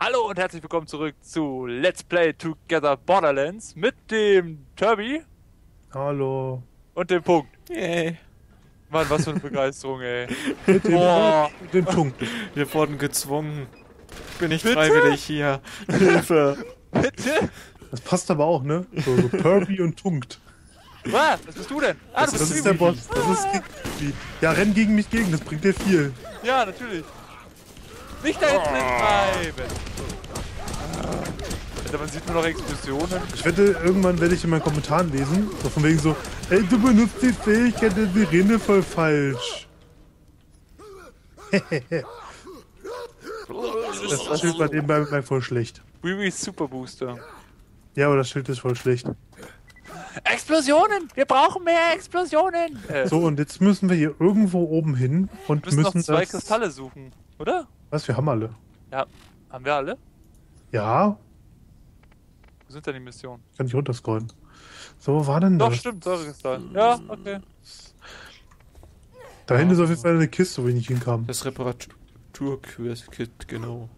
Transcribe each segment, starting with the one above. Hallo und herzlich willkommen zurück zu Let's Play Together Borderlands mit dem T3rbi. Hallo. Und dem Punkt. Yay. Mann, was für eine Begeisterung, ey. Mit dem, boah. Mit dem Punkt. Wir wurden gezwungen. Bin ich freiwillig hier. Hilfe. Bitte? Das passt aber auch, ne? So T3rbi und Punkt. Was? Was bist du denn? Ah, das, du bist das ist der Boss. Das ist gegen ja, renn gegen mich gegen, das bringt dir viel. Ja, natürlich. Nicht dahin drin bleiben! Alter, man sieht nur noch Explosionen. Ich wette, irgendwann werde ich in meinen Kommentaren lesen, so von wegen so, ey, du benutzt die Fähigkeit der Sirene voll falsch. Das Schild war nebenbei voll schlecht. WoW ist Super Booster. Ja, aber das Schild ist voll schlecht. Explosionen! Wir brauchen mehr Explosionen! So, und jetzt müssen wir hier irgendwo oben hin und müssen noch zwei Kristalle suchen, oder? Was? Wir haben alle. Ja. Haben wir alle? Ja. Wo sind denn die Missionen? Ich kann nicht runterscrollen. So, wo war denn das? Doch, stimmt, Säurekistall. Ja, okay. Da hinten ist auf jeden Fall eine Kiste, wo ich nicht hinkam. Das Reparatur-Kit, genau.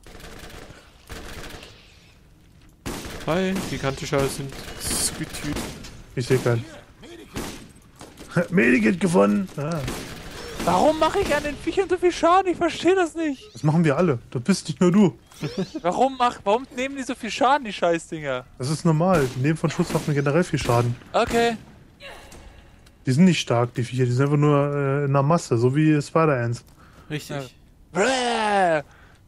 Hi, gigantischer sind Squid-Typ. Ich seh keinen. Medikit gefunden! Ah. Warum mache ich an den Viechern so viel Schaden? Ich verstehe das nicht. Das machen wir alle. Das bist nicht nur du. Warum nehmen die so viel Schaden, die Scheißdinger? Das ist normal. Die nehmen von Schusswaffen generell viel Schaden. Okay. Die sind nicht stark, die Viecher. Die sind einfach nur in einer Masse, so wie Spider-Ants. Richtig. Ja.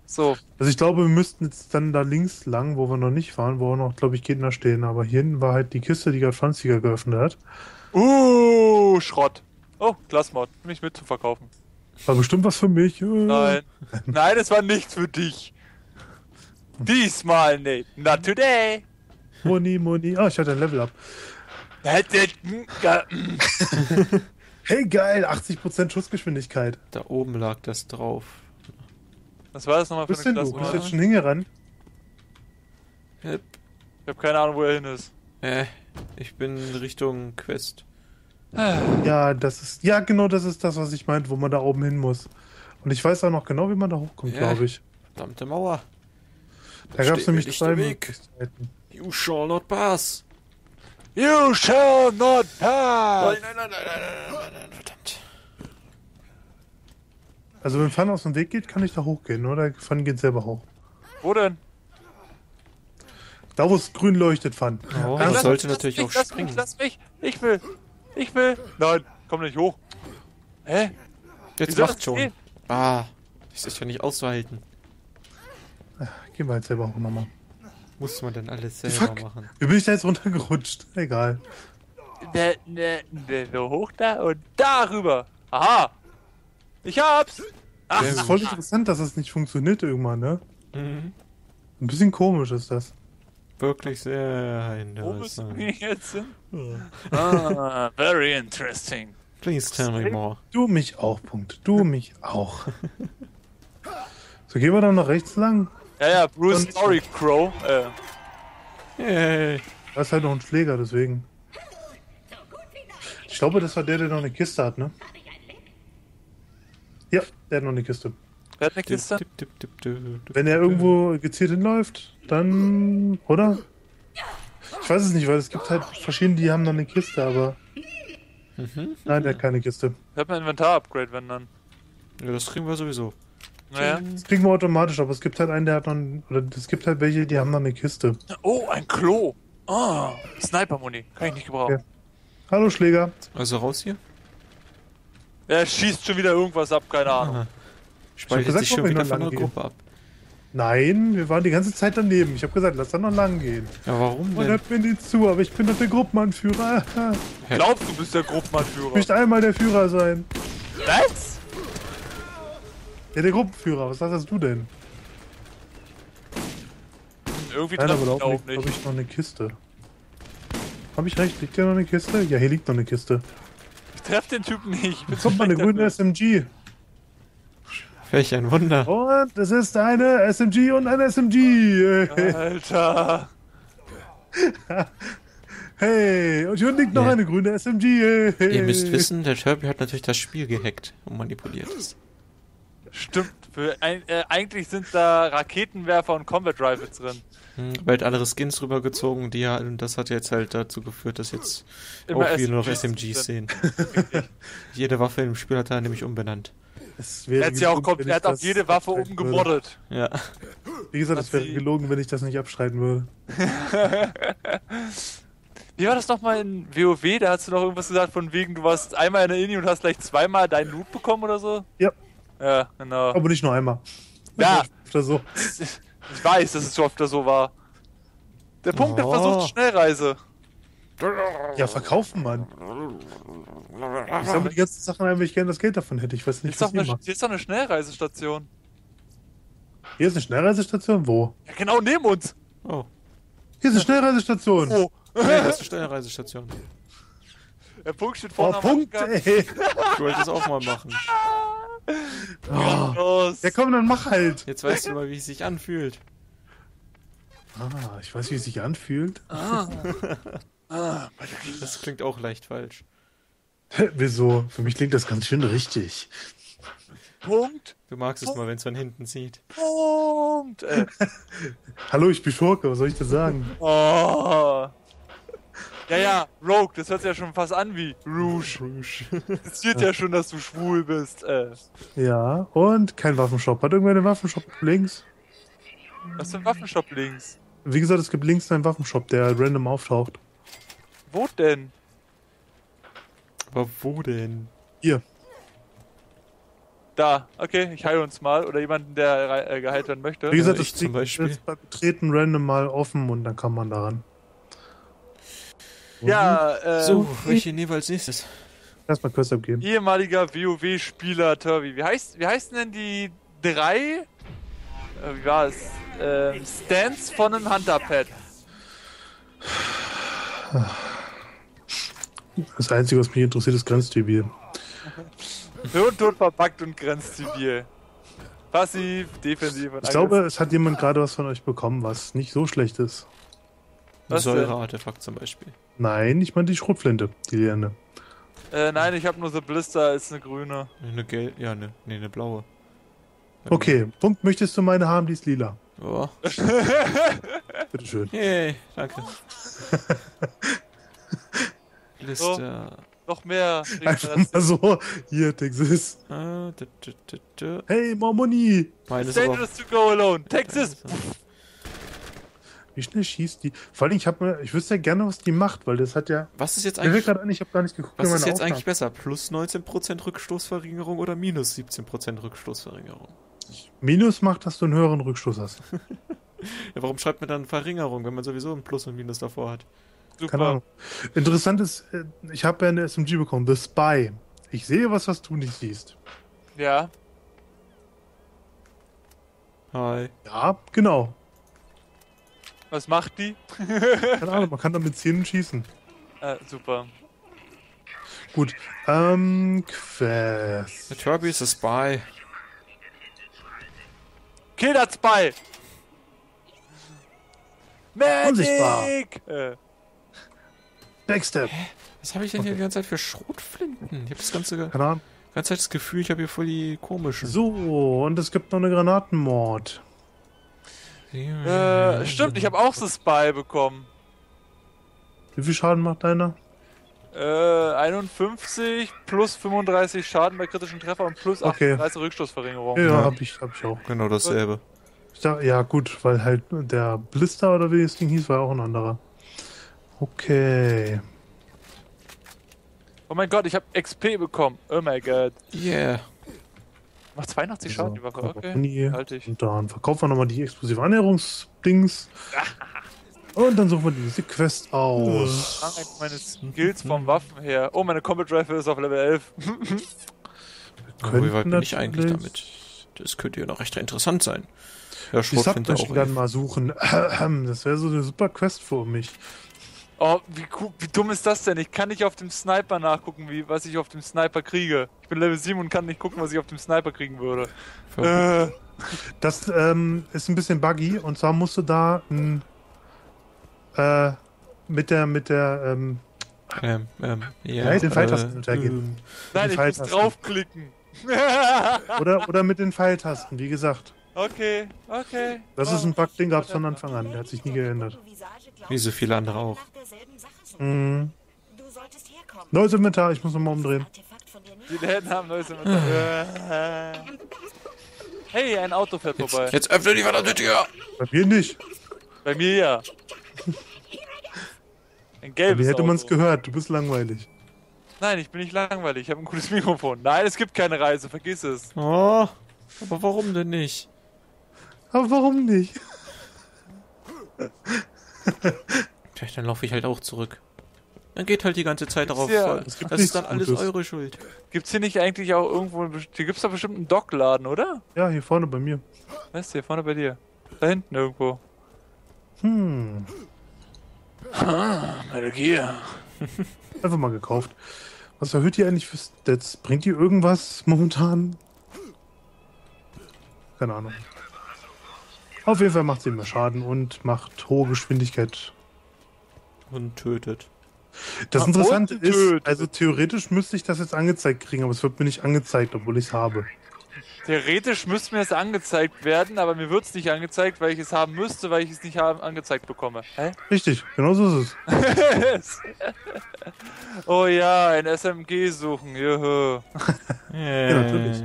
So. Also ich glaube, wir müssten jetzt dann da links lang, wo wir noch nicht waren, wo auch noch, glaube ich, Gegner stehen. Aber hier hinten war halt die Kiste, die gerade Franziger geöffnet hat. Schrott. Oh, Glasmod, mich mit zu verkaufen. War bestimmt was für mich. Nein. Nein, es war nichts für dich. Diesmal nicht. Not today. Moni, Moni. Ah, ich hatte ein Level up. Hey, geil. 80% Schussgeschwindigkeit. Da oben lag das drauf. Was war das nochmal für eine Klasse? Du bist jetzt schon hingerannt. Ich hab keine Ahnung, wo er hin ist. Ich bin Richtung Quest. Ja, das ist. Ja, genau, das ist das, was ich meinte, wo man da oben hin muss. Und ich weiß auch noch genau, wie man da hochkommt, glaube ich. Verdammte Mauer. Da gab es nämlich zwei Möglichkeiten. You shall not pass! You shall not pass! Nein, nein, nein, nein, nein, nein, verdammt. Also, wenn Fan aus dem Weg geht, kann ich da hochgehen, oder? Fan geht selber hoch. Wo denn? Da, wo es grün leuchtet, Fan. Oh, das sollte natürlich auch springen. Lass mich, ich will. Ich will. Nein, komm nicht hoch. Hä? Jetzt macht schon. Gehen? Ah, das ist ja nicht auszuhalten. Gehen wir jetzt selber auch nochmal. Muss man denn alles selber machen? Wie bin ich da jetzt runtergerutscht? Egal. So hoch da und darüber. Aha. Ich hab's. Ach, das ist voll interessant, dass das nicht funktioniert irgendwann, ne? Mhm. Ein bisschen komisch ist das. Wirklich sehr interessant. Wo müssen wir jetzt hin? Ah, very interesting. Please tell me more. Du mich auch, Punkt. Du mich auch. So, gehen wir dann noch rechts lang? Ja, ja, Bruce Story Crow. Das ist halt noch ein Schläger, deswegen. Ich glaube, das war der noch eine Kiste hat, ne? Ja, der hat noch eine Kiste. Wer hat eine Kiste? Wenn er irgendwo gezielt hinläuft, dann... Oder? Ich weiß es nicht, weil es gibt halt verschiedene, die haben noch eine Kiste, aber... Nein, der hat keine Kiste. Ich hab ein Inventar-Upgrade, wenn dann. Ja, das kriegen wir sowieso. Naja. Das kriegen wir automatisch, aber es gibt halt einen, der hat noch... Oder es gibt halt welche, die haben noch eine Kiste. Oh, ein Klo! Ah, Sniper-Muni. Kann ich nicht gebrauchen. Okay. Hallo, Schläger. Also raus hier? Er schießt schon wieder irgendwas ab, keine Ahnung. Speichert sich schon wieder von der Gruppe ab. Nein, wir waren die ganze Zeit daneben. Ich habe gesagt, lass da noch lang gehen. Ja, warum denn? Und hört mir nicht zu, aber ich bin doch der Gruppenanführer. Glaubst du, bist der Gruppenanführer? Ich möchte einmal der Führer sein. Was? Ja, der Gruppenführer. Was sagst du denn? Irgendwie treffe ich auch nicht. Habe ich noch eine Kiste? Habe ich recht? Liegt hier noch eine Kiste? Ja, hier liegt noch eine Kiste. Ich treffe den Typen nicht. Jetzt kommt mal eine grüne SMG. Welch ein Wunder. Und es ist eine SMG und eine SMG. Alter. Hey, und hier liegt noch eine grüne SMG. Ihr müsst wissen, der T3rbi hat natürlich das Spiel gehackt und manipuliert es. Stimmt. Eigentlich sind da Raketenwerfer und Combat Rifles drin. Weil andere Skins rübergezogen, die ja, das hat jetzt halt dazu geführt, dass jetzt immer auch wir nur noch SMGs sehen. Jede Waffe im Spiel hat er nämlich umbenannt. Er hat auch jede Waffe umgemoddet. Ja. Wie gesagt, es wäre gelogen, wenn ich das nicht abschreiten würde. Wie war das nochmal in WoW? Da hast du noch irgendwas gesagt von wegen, du warst einmal in der Indie und hast gleich zweimal deinen Loot bekommen oder so? Ja. Ja, genau. Aber nicht nur einmal. Ja. So. Ich weiß, dass es so oft so war. Der Punkt, der versucht Schnellreise. Ja, verkaufen, Mann. Ich sammle die ganzen Sachen ein, weil ich gerne das Geld davon hätte. Ich weiß nicht, was ihr macht. Hier ist doch eine Schnellreisestation. Hier ist eine Schnellreisestation? Wo? Ja, genau neben uns. Oh. Hier ist eine Schnellreisestation. Oh. Nee, das ist eine Schnellreisestation. Der Punkt steht vorne. Oh, Punkt, ey. Ich wollte das auch mal machen. Oh. Ja komm, dann mach halt. Jetzt weißt du mal, wie es sich anfühlt. Ah, ich weiß, wie es sich anfühlt. Das klingt auch leicht falsch. Wieso? Für mich klingt das ganz schön richtig. Punkt. Du magst es mal, wenn es von hinten zieht. Punkt. Hallo, ich bin Schurke, was soll ich dir sagen? Oh. Ja, Rogue, das hört sich ja schon fast an wie Rouge. Es steht ja schon, dass du schwul bist. Ja, und kein Waffenshop. Hat irgendwer einen Waffenshop links? Was für ein Waffenshop links? Wie gesagt, es gibt links einen Waffenshop, der random auftaucht. Wo denn? Aber wo denn? Hier. Da, okay, ich heile uns mal. Oder jemanden, der geheilt werden möchte. Wie gesagt, das zum Beispiel ist beim Betreten random mal offen und dann kann man daran. Ja, so, welche nehmen wir als nächstes? Erstmal kurz abgeben. Ehemaliger WoW-Spieler T3rbi. Wie heißen denn die drei? Wie war es? Stance von einem Hunterpad. Das Einzige, was mich interessiert, ist Grenztibier. Tot verpackt und Grenztibier. Passiv, defensiv und ich glaube, es hat jemand gerade was von euch bekommen, was nicht so schlecht ist. Säure-Artefakt zum Beispiel. Nein, ich meine die Schrotflinte, die lilane. Nein, ich habe nur so Blister, ist eine grüne. Eine gelbe, ja, eine blaue. Okay, Punkt, möchtest du meine haben, die ist lila. Oh. Bitteschön. Yay, danke. Blister. Noch mehr. Einfach mal so, hier, Texas. Hey, more money. It's dangerous to go alone. Texas. Wie schnell schießt die? Vor allem, ich wüsste ja gerne, was die macht, weil das hat ja... Was ist jetzt eigentlich... Ich habe gar nicht geguckt, was ist jetzt eigentlich besser? Plus 19% Rückstoßverringerung oder minus 17% Rückstoßverringerung? Minus macht, dass du einen höheren Rückstoß hast. Ja, warum schreibt man dann Verringerung, wenn man sowieso ein Plus und Minus davor hat? Super. Keine Ahnung. Interessant ist, ich habe ja eine SMG bekommen, The Spy. Ich sehe was du nicht siehst. Ja. Hi. Ja, genau. Was macht die? Keine Ahnung, man kann damit Zähnen schießen. Super. Gut, Quest. Der T3rbi ist ein Spy. Kill that Spy! Magic! Unsichtbar. Backstep. Hä? Was habe ich denn hier die ganze Zeit für Schrotflinten? Ich habe das ganze... Keine Ahnung. Die ganze Zeit das Gefühl, ich habe hier voll die komischen. So, und es gibt noch eine Granatenmord. Stimmt, ich habe auch so Spy bekommen. Wie viel Schaden macht deiner? 51 plus 35 Schaden bei kritischen Treffer und plus 38 Rückstoßverringerung. Ja, hab ich auch. Genau dasselbe. Ja gut, weil halt der Blister oder wie das Ding hieß, war auch ein anderer. Okay. Oh mein Gott, ich habe XP bekommen. Oh mein Gott. Yeah. Macht 82 Schaden die Waffe, okay. Halt ich. Und dann verkaufen wir nochmal die explosive Annäherungsdings. Und dann suchen wir diese Quest aus. Ich fange meine Skills vom Waffen her. Oh, meine Combat Rifle ist auf Level 11. Wie weit bin ich eigentlich damit? Das könnte ja noch recht interessant sein. Ja, ich möchte gerne mal suchen. Das wäre so eine super Quest für mich. Oh, wie dumm ist das denn? Ich kann nicht auf dem Sniper nachgucken, was ich auf dem Sniper kriege. Ich bin Level 7 und kann nicht gucken, was ich auf dem Sniper kriegen würde. Das ist ein bisschen buggy und zwar musst du da mit der den Pfeiltasten untergeben. Nein, ich muss draufklicken. Oder mit den Pfeiltasten, wie gesagt. Okay, okay. Das ist ein Bug, den gab es von Anfang an. Der hat sich nie geändert. Wie so viele andere auch. Mhm. Neues Inventar, ich muss nochmal umdrehen. Die Läden haben neues Inventar. Hey, ein Auto fährt vorbei. Jetzt öffne die verdammte Tür! Bei mir nicht. Bei mir ja. Ein gelbes Auto. Wie hätte man es gehört? Du bist langweilig. Nein, ich bin nicht langweilig. Ich habe ein cooles Mikrofon. Nein, es gibt keine Reise. Vergiss es. Oh, aber warum denn nicht? Aber warum nicht? Tja, dann laufe ich halt auch zurück. Dann geht halt die ganze Zeit darauf. Ja, das ist dann alles eure Schuld. Gibt's hier nicht eigentlich auch irgendwo... Hier gibt's da bestimmt einen Dockladen, oder? Ja, hier vorne bei mir. Was ist hier vorne bei dir? Da hinten irgendwo. Hm. Ah, Metal Gear. Einfach mal gekauft. Was erhöht die eigentlich für Stats? Bringt die irgendwas momentan? Keine Ahnung. Auf jeden Fall macht sie immer Schaden und macht hohe Geschwindigkeit. Und tötet. Das Interessante ist, also theoretisch müsste ich das jetzt angezeigt kriegen, aber es wird mir nicht angezeigt, obwohl ich es habe. Theoretisch müsste mir das angezeigt werden, aber mir wird es nicht angezeigt, weil ich es haben müsste, weil ich es nicht angezeigt bekomme. Hä? Richtig, genau so ist es. Oh ja, ein SMG suchen, juhu. Ja, natürlich.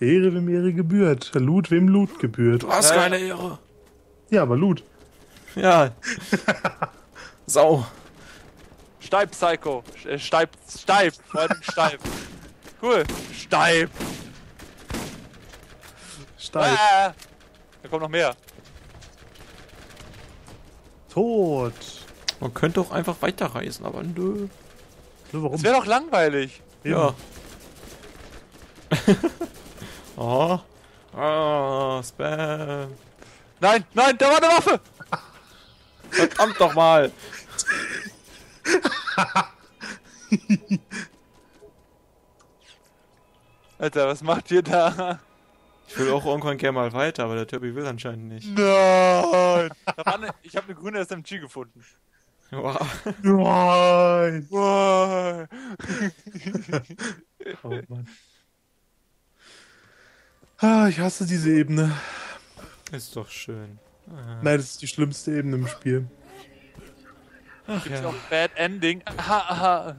Ehre, wem Ehre gebührt. Loot, wem Loot gebührt. Du hast keine Ehre. Ja, aber Loot. Ja. Sau. Steib, Psycho. Steib. Freund, steib. Cool. Steib. Ah, da kommt noch mehr. Tot. Man könnte auch einfach weiterreisen, aber nö. Warum? Das wäre doch langweilig. Ja. Oh. Oh, Spam. Nein, da war eine Waffe. Verdammt doch mal! Alter, was macht ihr da? Ich will auch irgendwann gerne mal weiter, aber der T3rbi will anscheinend nicht. Nein! Ich habe eine grüne SMG gefunden. Wow. Nein! Wow. Oh Mann. Ah, ich hasse diese Ebene. Ist doch schön. Nein, das ist die schlimmste Ebene im Spiel. Ach, gibt's noch Bad Ending? Aha, aha.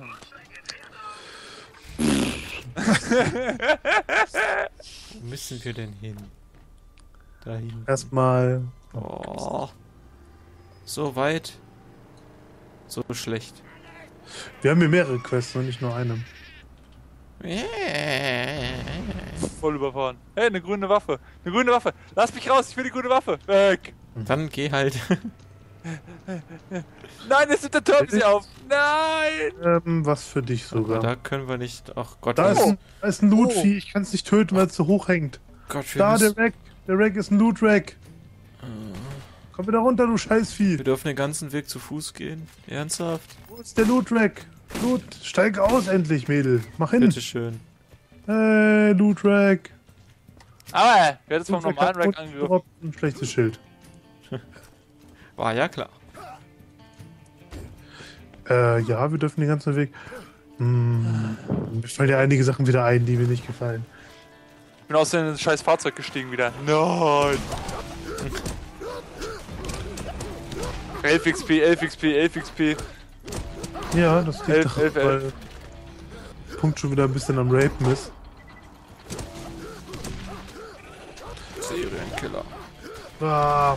Wo müssen wir denn hin? Da hinten. Erstmal. Oh. So weit. So schlecht. Wir haben hier mehrere Quests und nicht nur eine. Voll überfahren. Hey, eine grüne Waffe. Eine grüne Waffe. Lass mich raus, ich will die grüne Waffe. Weg. Dann geh halt. Nein, jetzt nimmt der T3rbi auf. Nein. Was für dich sogar. Aber da können wir nicht... Ach Gott. Da ist ein Lootvieh. Ich kann es nicht töten, weil es so hoch hängt. Gott, da, der Rack. Der Rack ist ein Loot-Rack. Komm wieder runter, du Scheißvieh. Wir dürfen den ganzen Weg zu Fuß gehen. Ernsthaft? Wo ist der Loot-Rack? Gut, steig aus endlich, Mädel. Mach hin. Bitteschön. Hey, Loot-Rack. Aber, wer hat es vom normalen Rack angegriffen? Ein schlechtes Schild. War ja klar. Ja, wir dürfen den ganzen Weg... Mir fallen ja einige Sachen wieder ein, die mir nicht gefallen. Ich bin aus dem scheiß Fahrzeug gestiegen wieder. Nein! 11 XP, 11 XP, 11 XP. Ja, das liegt daran, weil Punkt schon wieder ein bisschen am Rapen ist. Serienkiller. Ah.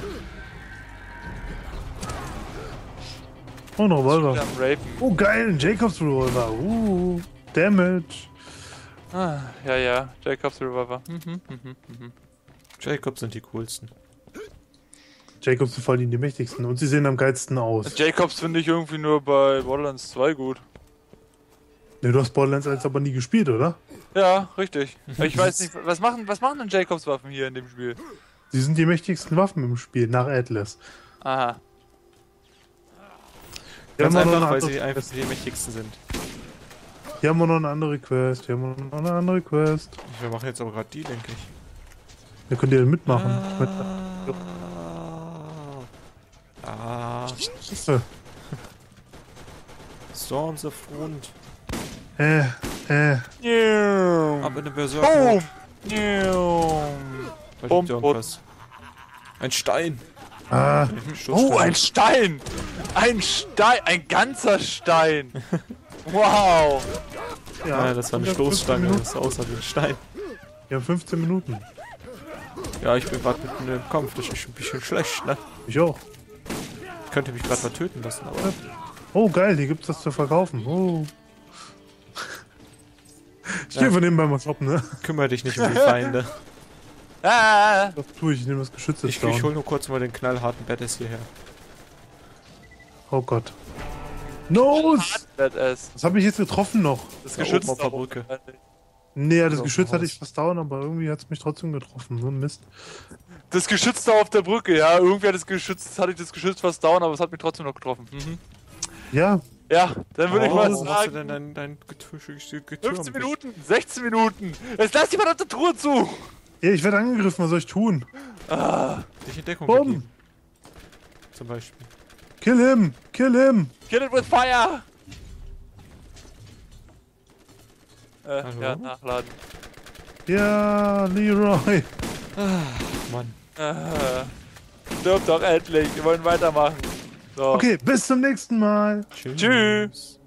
Oh, ein Revolver. Oh, geil, ein Jacobs Revolver. Damage. Ah, ja, Jacobs Revolver. Jacobs sind die coolsten. Jacobs sind vor allem die mächtigsten und sie sehen am geilsten aus. Jacobs finde ich irgendwie nur bei Borderlands 2 gut. Ne, du hast Borderlands 1 aber nie gespielt, oder? Ja, richtig. Ich weiß nicht, was machen denn Jacobs Waffen hier in dem Spiel? Sie sind die mächtigsten Waffen im Spiel, nach Atlas. Aha. Ganz einfach, weil sie einfach die mächtigsten sind. Hier haben wir noch eine andere Quest, Wir machen jetzt aber gerade die, denke ich. Da könnt ihr mitmachen. Ah. Storms of Front. Ab in den Berserker. Ein Stein. Ah. Oh, ein Stein! Ein Stein! Ein ganzer Stein! Wow! Ja, das war eine Stoßstange, das aussah wie ein Stein. Wir haben 15 Minuten. Ja, ich bin gerade mitten im Kampf, das ist ein bisschen schlecht, ne? Ich auch. Ich könnte mich gerade mal töten lassen, aber... Oh, geil, hier gibt's das zu verkaufen. Oh. Ich stehe von nebenbei mal shoppen, ne? Kümmere dich nicht um die Feinde. Ah! Das tue ich, ich nehme das Geschütz jetzt down. Ich hol nur kurz mal den knallharten Badass hierher. Oh Gott. No! Das habe ich jetzt getroffen noch. Das Geschütz auf der Brücke. Nee, das Geschütz hatte ich fast down, aber irgendwie hat es mich trotzdem getroffen. So ein Mist. Das Geschütz da auf der Brücke, ja. Irgendwie hat das Geschütz, hatte ich das Geschütz fast down, aber es hat mich trotzdem noch getroffen. Mhm. Ja. Ja, dann würde ich mal sagen. Hast du denn dein Getür 15 Minuten, 16 Minuten. Jetzt lass jemand auf der Truhe zu. Ja, ich werde angegriffen, was soll ich tun? Ah, dich in Deckung begeben. Zum Beispiel. Kill him! Kill him! Kill it with fire! Ja, nachladen. Ja, Leroy! Ach, Mann. Stirb doch endlich, wir wollen weitermachen. So. Okay, bis zum nächsten Mal. Tschüss. Tschüss.